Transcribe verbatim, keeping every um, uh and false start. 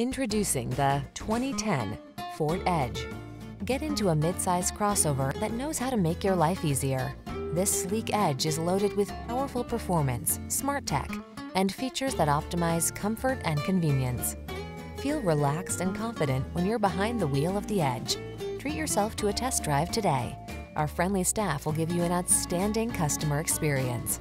Introducing the twenty ten Ford Edge. Get into a midsize crossover that knows how to make your life easier. This sleek Edge is loaded with powerful performance, smart tech, and features that optimize comfort and convenience. Feel relaxed and confident when you're behind the wheel of the Edge. Treat yourself to a test drive today. Our friendly staff will give you an outstanding customer experience.